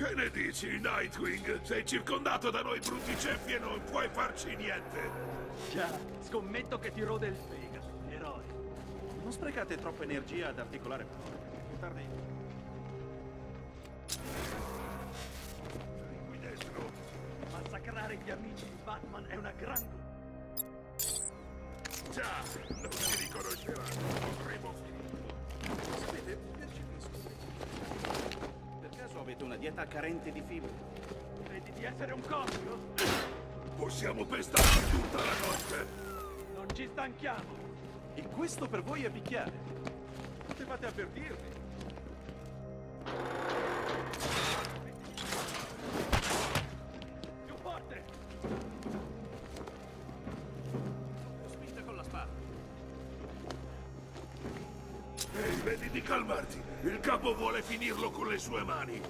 Che ne dici, Nightwing? Sei circondato da noi brutti ceppi e non puoi farci niente. Già, scommetto che ti rode il fegato, eroe. Non sprecate troppa energia ad articolare parole. Più tardi. Pinguinestro. Massacrare gli amici di Batman è una grande... Già, non si riconosceranno. Avremo finito. Sapete, percepisco. Per caso avete una dieta carente di fibre? Credi di essere un cosmio? Possiamo pestarci tutta la notte! Non ci stanchiamo! E questo per voi è picchiare? Potevate avvertirmi! Più forte! Spinta con la spada! Ehi, vedi di calmarti! Il capo vuole finirlo con le sue mani.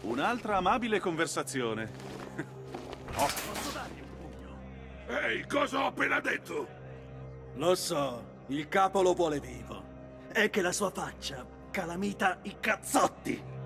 Un'altra amabile conversazione. Posso dargli un pugno? Ehi, cosa ho appena detto? Lo so, il capo lo vuole vivo. È che la sua faccia calamita i cazzotti.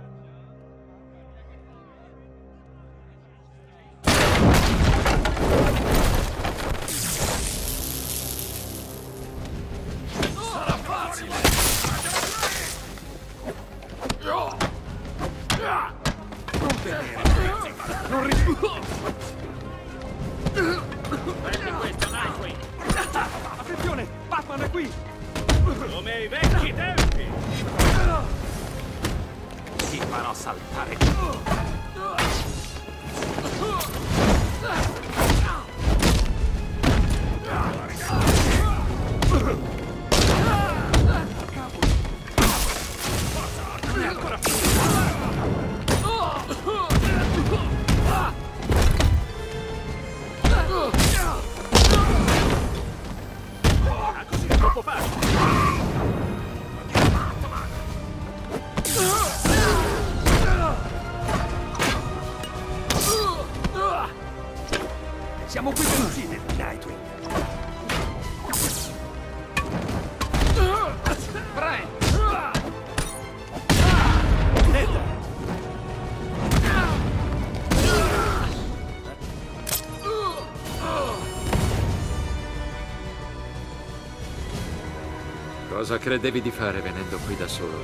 Cosa credevi di fare venendo qui da solo?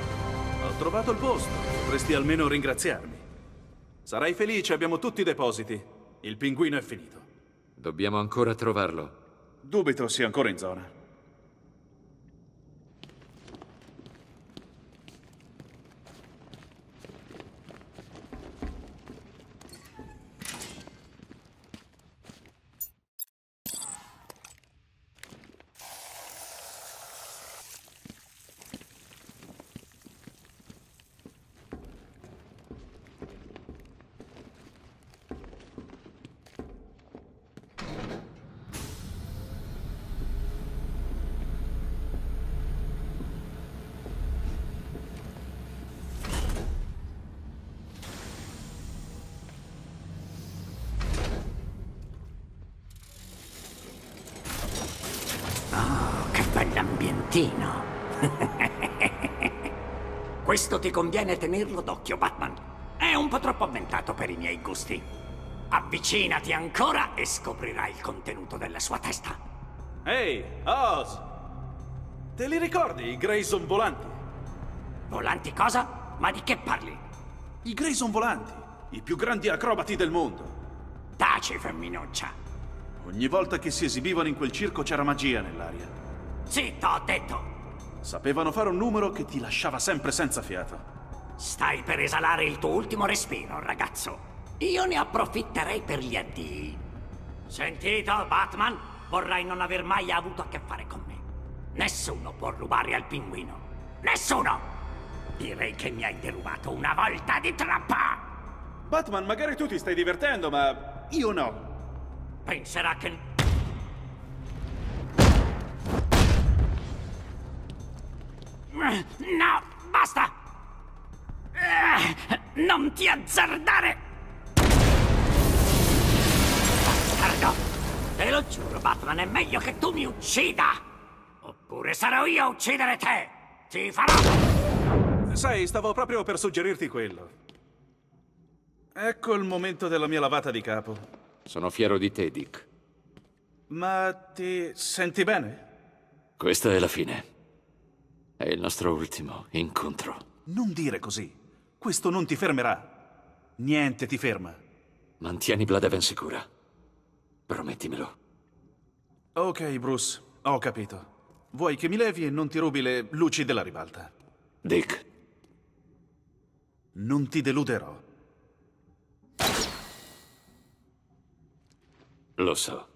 Ho trovato il posto. Dovresti almeno ringraziarmi. Sarai felice, abbiamo tutti i depositi. Il pinguino è finito. Dobbiamo ancora trovarlo. Dubito sia ancora in zona. Questo ti conviene tenerlo d'occhio, Batman. È un po' troppo avventato per i miei gusti. Avvicinati ancora e scoprirai il contenuto della sua testa. Ehi, Oz! Te li ricordi i Grayson volanti? Volanti cosa? Ma di che parli? I Grayson volanti, i più grandi acrobati del mondo. Taci, femminuccia. Ogni volta che si esibivano in quel circo c'era magia nell'aria. Zitto, ho detto! Sapevano fare un numero che ti lasciava sempre senza fiato. Stai per esalare il tuo ultimo respiro, ragazzo. Io ne approfitterei per gli addii. Sentito, Batman? Vorrai non aver mai avuto a che fare con me. Nessuno può rubare al pinguino. Nessuno! Direi che mi hai derubato una volta di trappa! Batman, magari tu ti stai divertendo, ma io no. Penserà che... No, basta! Non ti azzardare! Bastardo! Te lo giuro, Batman, è meglio che tu mi uccida! Oppure sarò io a uccidere te! Ti farò! Sai, stavo proprio per suggerirti quello. Ecco il momento della mia lavata di capo. Sono fiero di te, Dick. Ma ti senti bene? Questa è la fine. È il nostro ultimo incontro. Non dire così. Questo non ti fermerà. Niente ti ferma. Mantieni Bladeven sicura. Promettimelo. Ok, Bruce. Ho capito. Vuoi che mi levi e non ti rubi le luci della ribalta. Dick. Non ti deluderò. Lo so.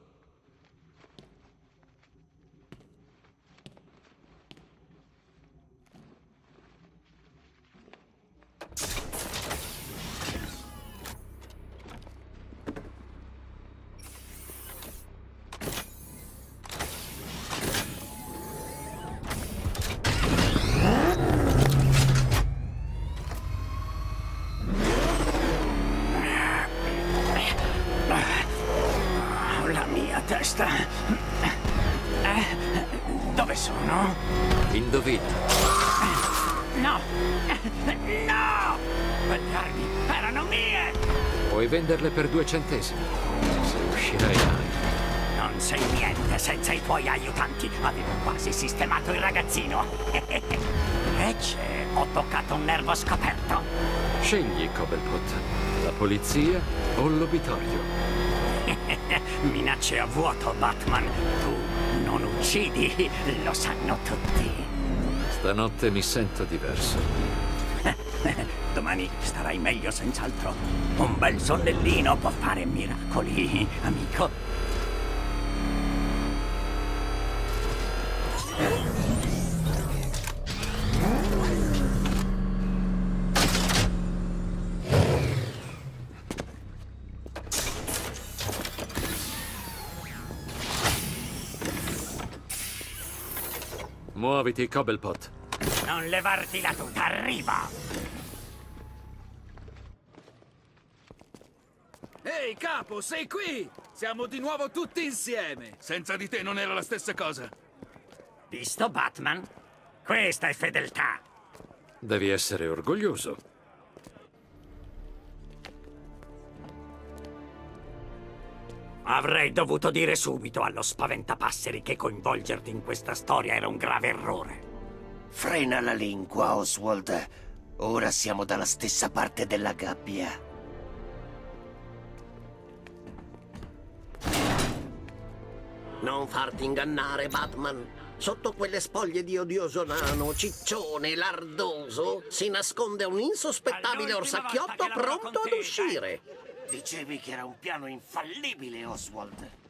Dove sono? Indovina. No! No! Quelle armi erano mie! Puoi venderle per 2 centesimi. Se uscirai mai. Non sei niente senza i tuoi aiutanti. Avevo quasi sistemato il ragazzino. Invece ho toccato un nervo scoperto. Scegli, Cobblepot. La polizia o l'obitorio? Minacce a vuoto, Batman. Tu non uccidi, lo sanno tutti. Stanotte mi sento diverso. Domani starai meglio senz'altro. Un bel sonnellino può fare miracoli, amico. Muoviti, Cobblepot. Non levarti la tuta, arriva! Ehi, capo, sei qui! Siamo di nuovo tutti insieme! Senza di te non era la stessa cosa. Visto, Batman? Questa è fedeltà. Devi essere orgoglioso. Avrei dovuto dire subito allo spaventapasseri che coinvolgerti in questa storia era un grave errore. Frena la lingua, Oswald. Ora siamo dalla stessa parte della gabbia. Non farti ingannare, Batman. Sotto quelle spoglie di odioso nano, ciccione, lardoso, si nasconde un insospettabile orsacchiotto pronto ad uscire. Dicevi che era un piano infallibile, Oswald.